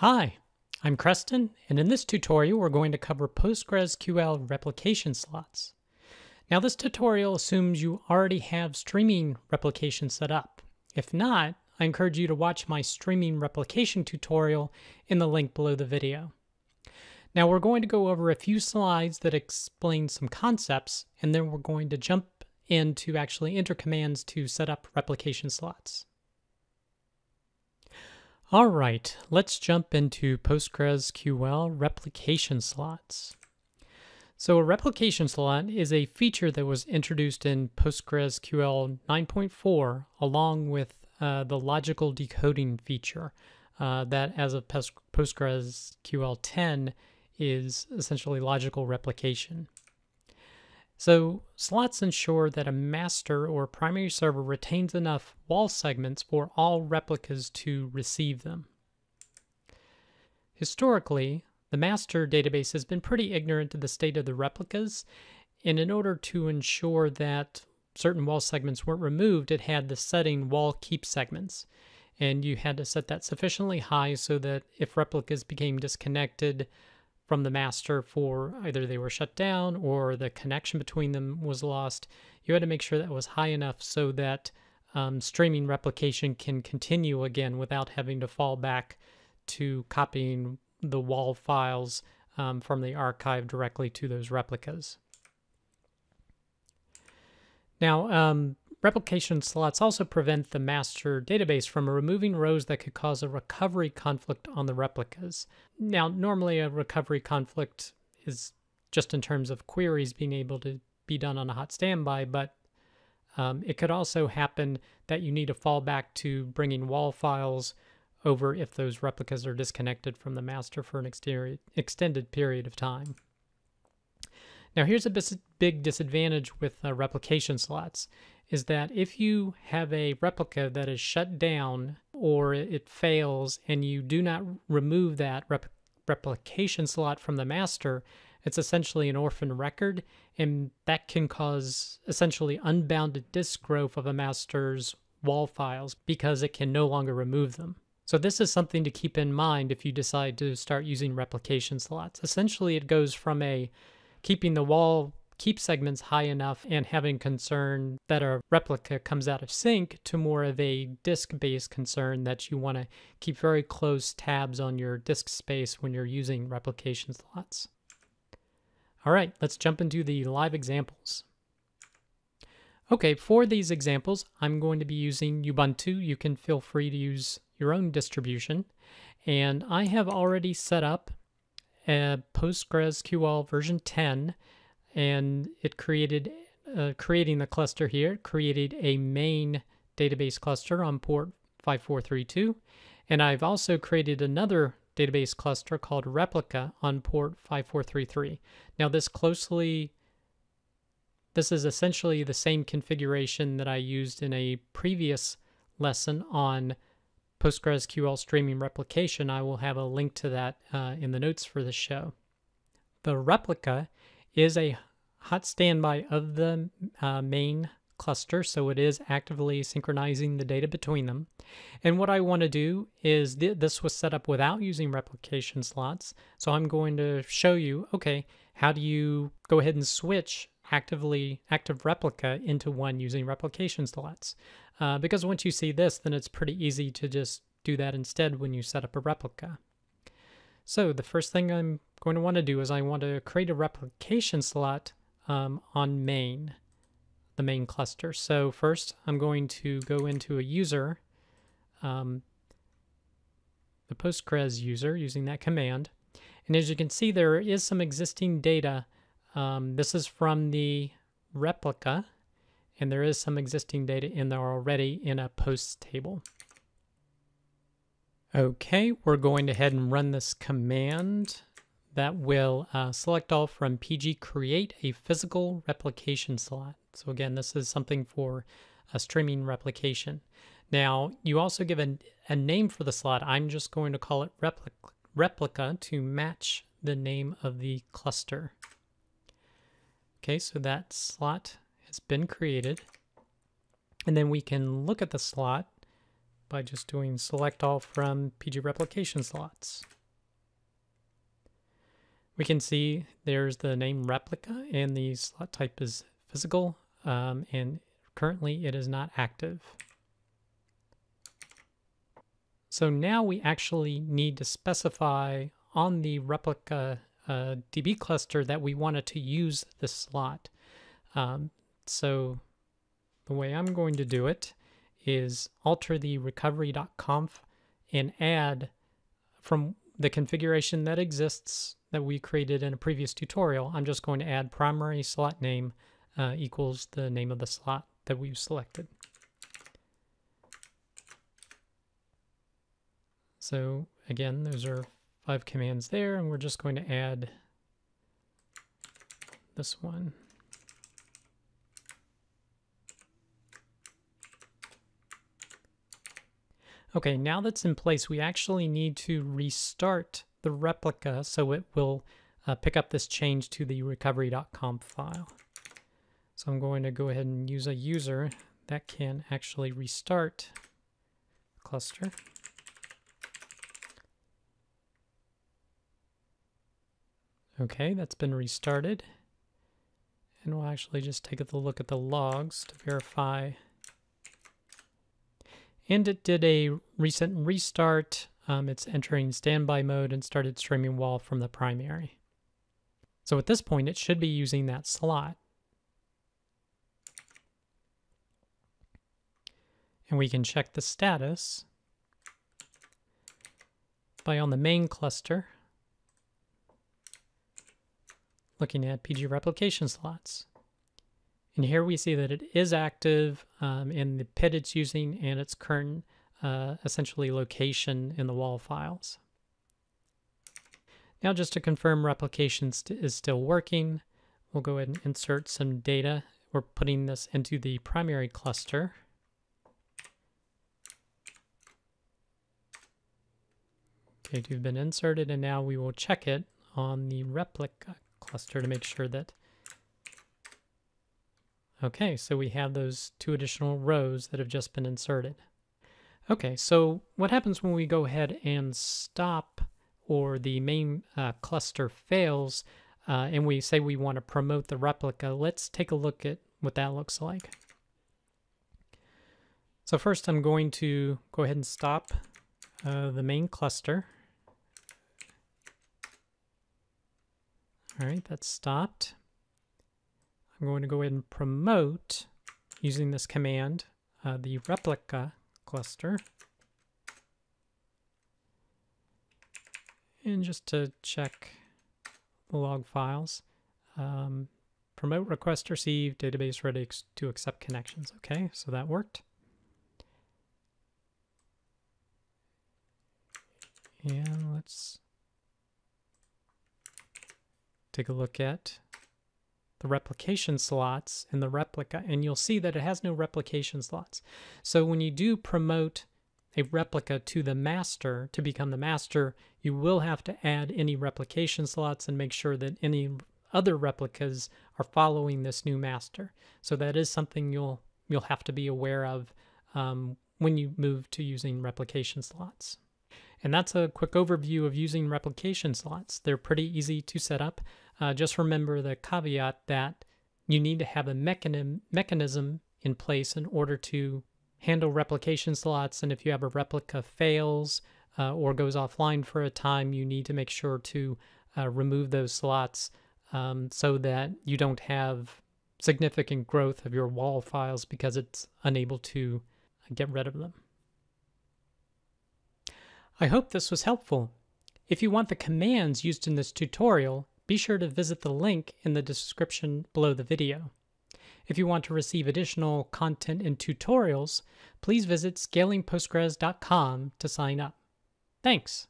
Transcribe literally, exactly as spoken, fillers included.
Hi, I'm Creston, and in this tutorial we're going to cover PostgreSQL replication slots. Now this tutorial assumes you already have streaming replication set up. If not, I encourage you to watch my streaming replication tutorial in the link below the video. Now we're going to go over a few slides that explain some concepts, and then we're going to jump in to actually enter commands to set up replication slots. All right, let's jump into PostgreSQL replication slots. So a replication slot is a feature that was introduced in PostgreSQL nine point four along with uh, the logical decoding feature uh, that as of PostgreSQL ten is essentially logical replication. So slots ensure that a master or primary server retains enough W A L segments for all replicas to receive them. Historically, the master database has been pretty ignorant of the state of the replicas, and in order to ensure that certain W A L segments weren't removed, it had the setting W A L keep segments, and you had to set that sufficiently high so that if replicas became disconnected from the master, for either they were shut down or the connection between them was lost, you had to make sure that was high enough so that um, streaming replication can continue again without having to fall back to copying the W A L files um, from the archive directly to those replicas. Now, um, replication slots also prevent the master database from removing rows that could cause a recovery conflict on the replicas. Now, normally a recovery conflict is just in terms of queries being able to be done on a hot standby, but um, it could also happen that you need to fall back to bringing W A L files over if those replicas are disconnected from the master for an exterior, extended period of time. Now, here's a big disadvantage with uh, replication slots, is that if you have a replica that is shut down or it fails and you do not remove that rep replication slot from the master, it's essentially an orphan record, and that can cause essentially unbounded disk growth of a master's W A L files because it can no longer remove them. So this is something to keep in mind if you decide to start using replication slots. Essentially, it goes from a keeping the W A L keep segments high enough and having concern that a replica comes out of sync to more of a disk-based concern that you want to keep very close tabs on your disk space when you're using replication slots. All right, let's jump into the live examples. Okay, for these examples, I'm going to be using Ubuntu. You can feel free to use your own distribution. And I have already set up a PostgreSQL version ten, and it created, uh, creating the cluster here, created a main database cluster on port five four three two. And I've also created another database cluster called replica on port five four three three. Now this closely, this is essentially the same configuration that I used in a previous lesson on PostgreSQL streaming replication. I will have a link to that uh, in the notes for this show. The replica is a hot standby of the uh, main cluster, so it is actively synchronizing the data between them. And what I want to do is, th this was set up without using replication slots, so I'm going to show you, okay, how do you go ahead and switch actively active replica into one using replication slots? Uh, because once you see this, then it's pretty easy to just do that instead when you set up a replica. So the first thing I'm going to want to do is I want to create a replication slot um, on main, the main cluster. So first I'm going to go into a user, um, the Postgres user, using that command. And as you can see, there is some existing data. Um, this is from the replica, and there is some existing data in there already in a posts table. Okay, we're going to head and run this command that will uh, select all from P G create a physical replication slot. So again, this is something for a streaming replication. Now, you also give an, a name for the slot. I'm just going to call it replica, replica to match the name of the cluster. Okay, so that slot has been created. And then we can look at the slot by just doing select all from P G replication slots. We can see there's the name replica and the slot type is physical, um, and currently it is not active. So now we actually need to specify on the replica uh, D B cluster that we wanted to use this slot. Um, so the way I'm going to do it is alter the recovery.conf and add from the configuration that exists that we created in a previous tutorial. I'm just going to add primary slot name uh, equals the name of the slot that we've selected. So again, those are five commands there, and we're just going to add this one. Okay, now that's in place, we actually need to restart the replica so it will uh, pick up this change to the recovery.conf file. So I'm going to go ahead and use a user that can actually restart the cluster. Okay, that's been restarted. And we'll actually just take a look at the logs to verify. And it did a recent restart. Um, it's entering standby mode and started streaming W A L from the primary. So at this point, it should be using that slot. And we can check the status by on the main cluster, looking at P G replication slots. And here we see that it is active um, in the P I D it's using and its current uh, essentially location in the W A L files. Now just to confirm replication st is still working, we'll go ahead and insert some data. We're putting this into the primary cluster. Okay, it's been inserted, and now we will check it on the replica cluster to make sure that okay, so we have those two additional rows that have just been inserted. Okay, so what happens when we go ahead and stop or the main uh, cluster fails uh, and we say we want to promote the replica? Let's take a look at what that looks like. So first I'm going to go ahead and stop uh, the main cluster. All right, that's stopped. I'm going to go ahead and promote, using this command, uh, the replica cluster. And just to check the log files, um, promote request receive, database ready to accept connections. Okay, so that worked. And let's take a look at the replication slots in the replica, and you'll see that it has no replication slots. So when you do promote a replica to the master, to become the master, you will have to add any replication slots and make sure that any other replicas are following this new master. So that is something you'll you'll have to be aware of um, when you move to using replication slots. And that's a quick overview of using replication slots. They're pretty easy to set up. Uh, just remember the caveat that you need to have a mechan mechanism in place in order to handle replication slots, and if you have a replica fails uh, or goes offline for a time, you need to make sure to uh, remove those slots um, so that you don't have significant growth of your W A L files because it's unable to get rid of them. I hope this was helpful. If you want the commands used in this tutorial, be sure to visit the link in the description below the video. If you want to receive additional content and tutorials, please visit scaling postgres dot com to sign up. Thanks!